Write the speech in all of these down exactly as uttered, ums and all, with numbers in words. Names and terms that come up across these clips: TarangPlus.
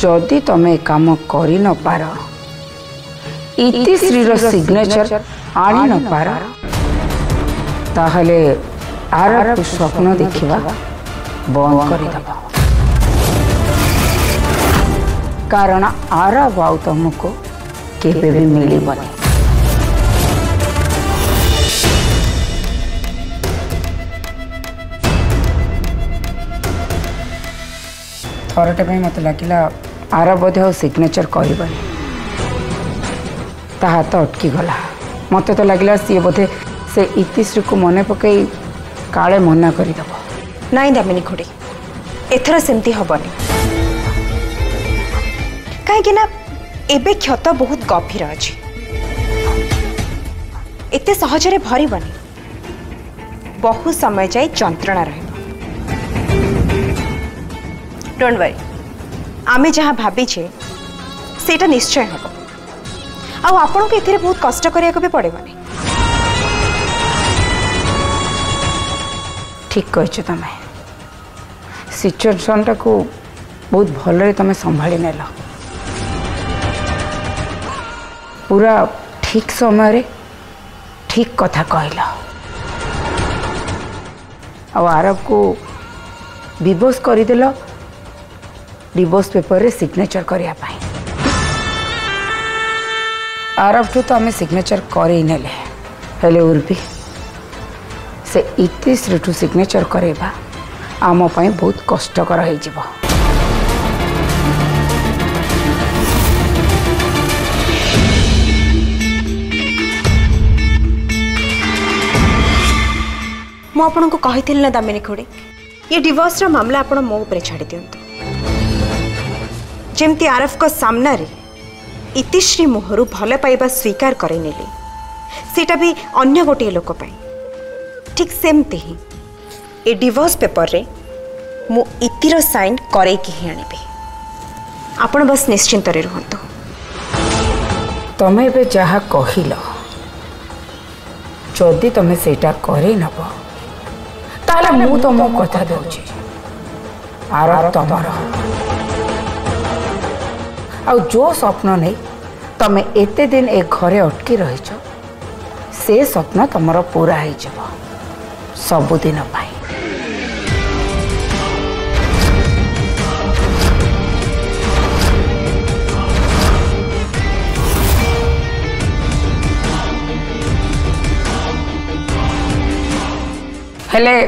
जदि तुम्हें काम करी न पार इतिश्री सिग्नेचर आनी न पार ताहले आर को स्वप्न देखा बंद करदेव कारण आर बाउ तुमको केबे भी मिलबनी। थरटे मत लगला आर बोध सिग्नेचर करबनी ता हाथ अटकीगला मत तो लगला सी बोधे से इतिश्री को मन पकई काले मना करदेव। नाई दामिनी खुड़ी एथर सेमती हबनी कहीं ना एबे क्षत बहुत गभीर अच्छी एते सहजरे भरबनी बहु समय जाए जंत्रणा रहिबो। डोंट वरी आमे जहाँ भाबीचे सेटा निश्चय हबो आ आपण को एथिरे बहुत कष्ट करिया को भी पड़ेबनी। ठीक कहिछ तमे सिचुएशन को बहुत भलरे तमे संभाली नेल पूरा ठीक समय रे ठीक कथा कहल आरब को डिवोर्स करदेल डिवोर्स पेपर रे सिग्नेचर करिया पाई आरब ठू तो आम सिग्नेचर करेई नेले हेले उर्फी से इतिश्री ठू सिग्नेचर करेबा आम पाई बहुत कष्टकर हो जाए। मो आपण को कही ना दामिनी खुड़ी ये डिवोर्स रा मामला आपण मो ऊपर छाड़ी दियंतु जेमती आरफ को सामना रे इतिश्री मुहरु भले पाइबा स्वीकार करे नेली सेटा भी अन्य गोटे लोक पाई ठीक सेमती ही ये डिवोर्स पेपर रे मो इतिर साइन करे कि ही आनिबे आपण बस निश्चिंत रे रहंतु। तमे बे जहा कहिलो जदि तमे सेटा करे नबो ताला मु तुम कथा दूची आराम तुम जो स्वप्न नहीं तमें एते दिन ए घरे अटकी रही से स्वप्न तुम पूरा हो सबुदिन। हेले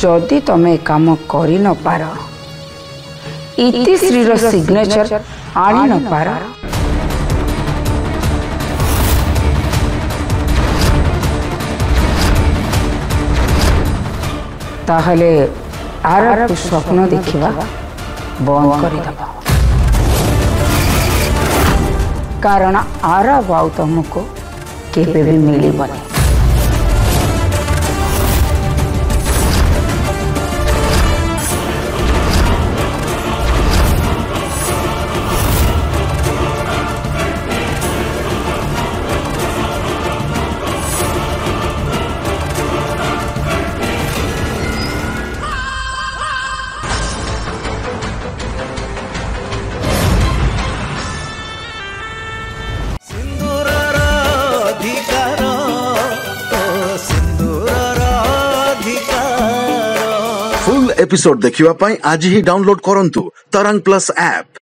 जदि तुम्हें काम करी न पार इतिश्री सिग्नेचर आनी न पार ताहले आर को स्वप्न देखा बंद करदेव कारण आर बाउ तुमको केबे भी मिलबनी। एपिसोड देखिवा पाई आज ही डाउनलोड करंतु तरंग प्लस ऐप।